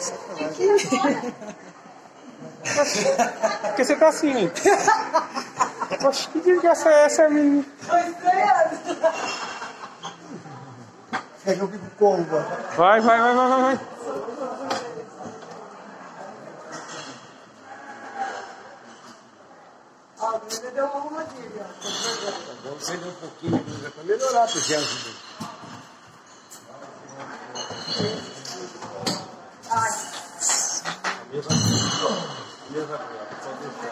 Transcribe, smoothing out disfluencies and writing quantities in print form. Por que você tá assim? Oxe, que desgraça é essa, menino? É que eu fico corva. Vai. Ah, o menino deu uma arrumadinha. Vamos perder um pouquinho, já pra melhorar, porque ajuda. Ai. A mesma coisa.